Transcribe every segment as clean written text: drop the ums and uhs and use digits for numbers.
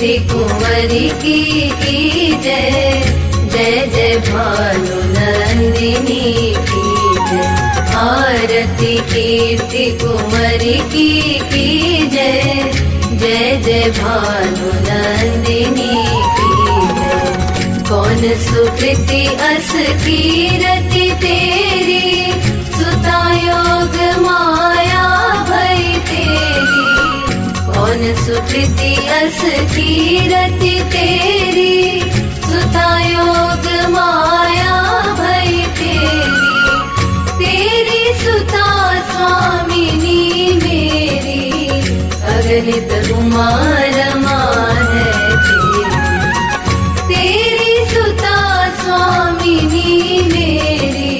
कीर्ति कुमारी की जय, जय जय भानुनंदिनी की जय। आरती कीर्ति कुमारी की जय, जय जय भानुनंदिनी की जय। कौन सुकृति अस कीरति तेरी, सुतायोग माया भई तेरी। कौन सुकृति अस कीरति तेरी, सुतायोग माया भई तेरी। तेरी सुता स्वामिनी मेरी, अगणित उमा रमा है तेरी। तेरी सुता स्वामिनी मेरी,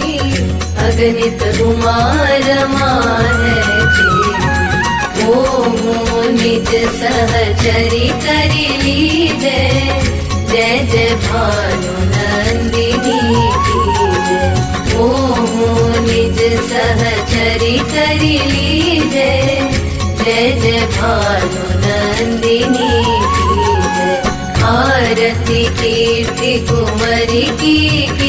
अगणित उमा रमा है तेरी। ओम निज सहचरी करि लीजै, जय जय भानुनंदिनी की जय। ओम निज सहचरी करि लीजै, जय जय भानुनंदिनी की जय। आरती कीर्ति कुमारी की जय,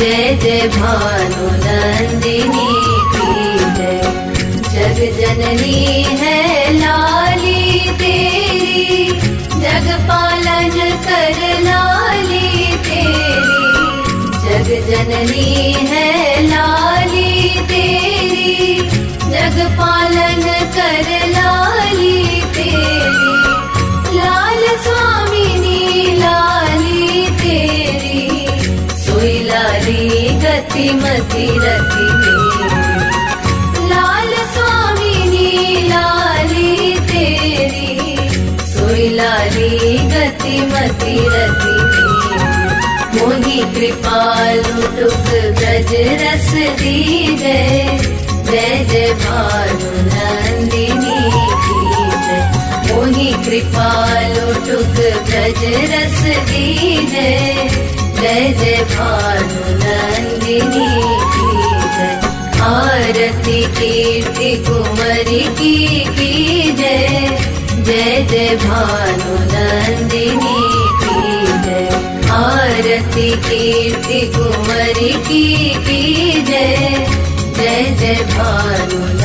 जय जय भानुनंदिनी की जय। जग जननी है लाली तेरी, जग पालन कर लाली तेरी। जग जननी है लाली तेरी, जग पालन कर लाली तेरी। लाल स्वामिनी लाली तेरी, सोई लाली गतिमती रति मेरी। लाल स्वामिनी लाली तेरी, सोई लाली गतिमती रति मेरी। मोहि कृपालु टुक ब्रज रस दीजै, जय जय भानुनंदिनी की जय। मोहि कृपालु टुक ब्रज रस दीजै, जय जय भानुनंदिनी की जय। आरती कीर्ति कुमारी की जय, जय जय भानुनंदिनी की जय। आरती कीर्ति कुमारी की जय, जय जय भानुनंदिनी।